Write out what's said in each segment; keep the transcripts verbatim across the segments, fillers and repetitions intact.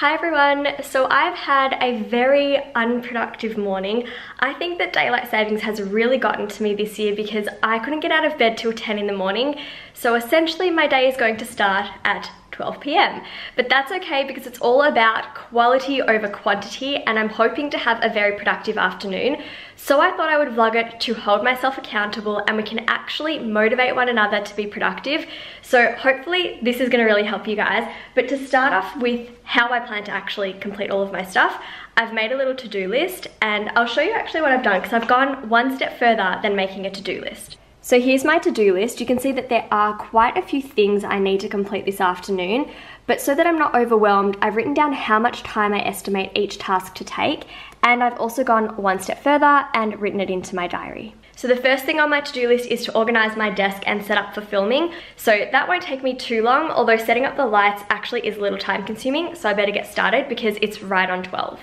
Hi everyone, so I've had a very unproductive morning. I think that daylight savings has really gotten to me this year because I couldn't get out of bed till ten in the morning. So essentially my day is going to start at twelve p m But that's okay because it's all about quality over quantity and I'm hoping to have a very productive afternoon. So I thought I would vlog it to hold myself accountable and we can actually motivate one another to be productive. So hopefully this is going to really help you guys. But to start off with how I plan to actually complete all of my stuff, I've made a little to-do list and I'll show you actually what I've done because I've gone one step further than making a to-do list. So here's my to-do list. You can see that there are quite a few things I need to complete this afternoon, but so that I'm not overwhelmed, I've written down how much time I estimate each task to take, and I've also gone one step further and written it into my diary. So the first thing on my to-do list is to organize my desk and set up for filming. So that won't take me too long, although setting up the lights actually is a little time consuming, so I better get started because it's right on twelve.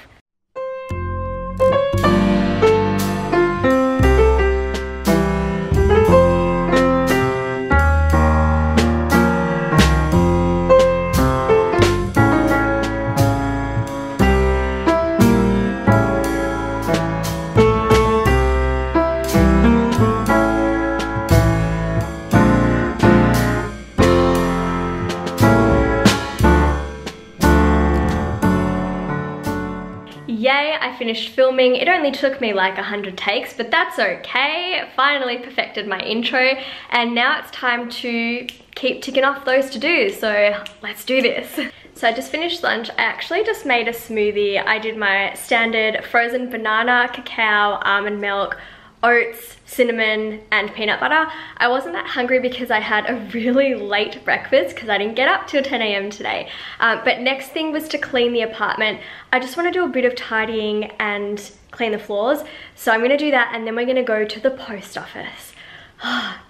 Yay, I finished filming. It only took me like a hundred takes, but that's okay. Finally perfected my intro and now it's time to keep ticking off those to-dos. So let's do this. So I just finished lunch. I actually just made a smoothie. I did my standard frozen banana, cacao, almond milk, oats, cinnamon and peanut butter. I wasn't that hungry because I had a really late breakfast because I didn't get up till ten a m today. Um, but next thing was to clean the apartment. I just want to do a bit of tidying and clean the floors. So I'm going to do that and then we're going to go to the post office.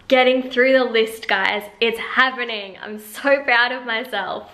Getting through the list, guys. It's happening. I'm so proud of myself.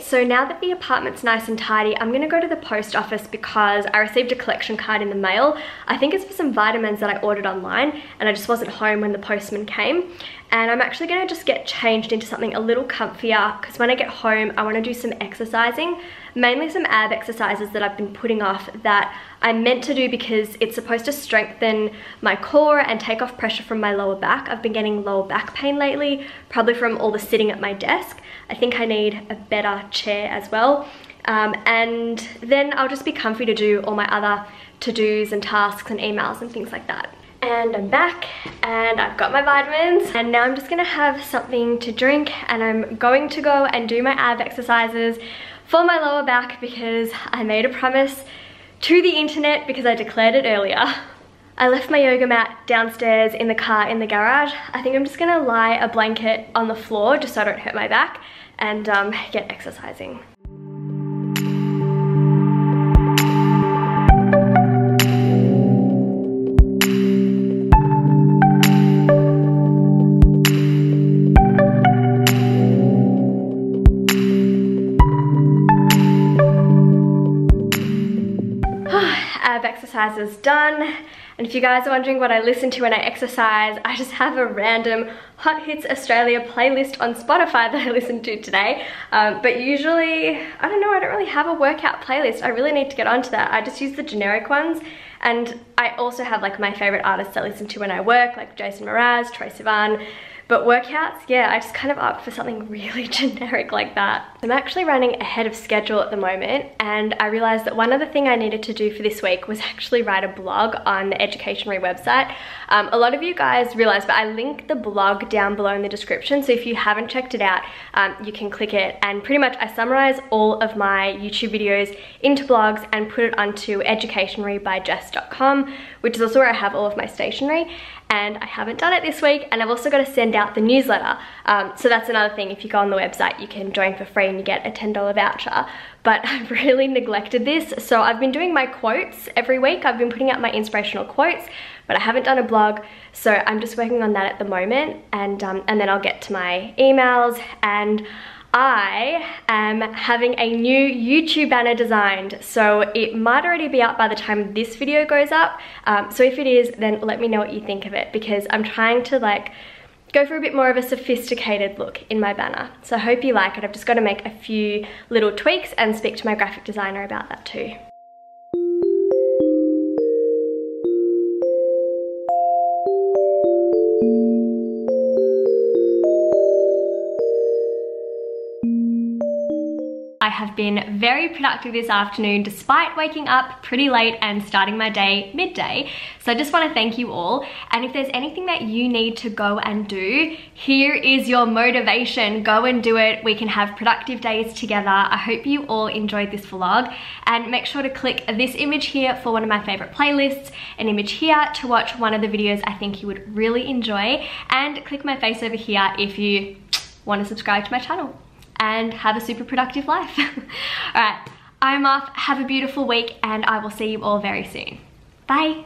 So now that the apartment's nice and tidy, I'm gonna go to the post office because I received a collection card in the mail. I think it's for some vitamins that I ordered online and I just wasn't home when the postman came. And I'm actually gonna just get changed into something a little comfier because when I get home, I wanna do some exercising, mainly some ab exercises that I've been putting off that I meant to do because it's supposed to strengthen my core and take off pressure from my lower back. I've been getting lower back pain lately, probably from all the sitting at my desk. I think I need a better chair as well. Um, and then I'll just be comfy to do all my other to-dos and tasks and emails and things like that. And I'm back and I've got my vitamins and now I'm just gonna have something to drink and I'm going to go and do my ab exercises for my lower back because I made a promise to the internet because I declared it earlier. I left my yoga mat downstairs in the car in the garage. I think I'm just gonna lie a blanket on the floor just so I don't hurt my back and um, get exercising. Exercise is done, and if you guys are wondering what I listen to when I exercise, I just have a random Hot Hits Australia playlist on Spotify that I listen to today, um, but usually, I don't know, I don't really have a workout playlist. I really need to get onto that. I just use the generic ones, and I also have like my favorite artists I listen to when I work, like Jason Mraz, Troye Sivan. But workouts, yeah, I just kind of opt for something really generic like that. I'm actually running ahead of schedule at the moment and I realized that one other thing I needed to do for this week was actually write a blog on the Educationary website. Um, a lot of you guys realize, but I link the blog down below in the description, so if you haven't checked it out, um, you can click it, and pretty much I summarize all of my YouTube videos into blogs and put it onto educationary by jess dot com, which is also where I have all of my stationery. and I haven't done it this week, and I've also got to send out the newsletter. Um, so that's another thing, if you go on the website you can join for free and you get a ten dollar voucher. But I've really neglected this, so I've been doing my quotes every week. I've been putting out my inspirational quotes, but I haven't done a blog, so I'm just working on that at the moment, and, um, and then I'll get to my emails. And I am having a new YouTube banner designed, so it might already be out by the time this video goes up. Um, so if it is, then let me know what you think of it, because I'm trying to like go for a bit more of a sophisticated look in my banner. So I hope you like it. I've just got to make a few little tweaks and speak to my graphic designer about that too. I have been very productive this afternoon despite waking up pretty late and starting my day midday. So I just want to thank you all. And if there's anything that you need to go and do, here is your motivation. Go and do it. We can have productive days together. I hope you all enjoyed this vlog, and make sure to click this image here for one of my favorite playlists, an image here to watch one of the videos I think you would really enjoy, and click my face over here if you want to subscribe to my channel. And have a super productive life. All right, I'm off. Have a beautiful week, and I will see you all very soon. Bye.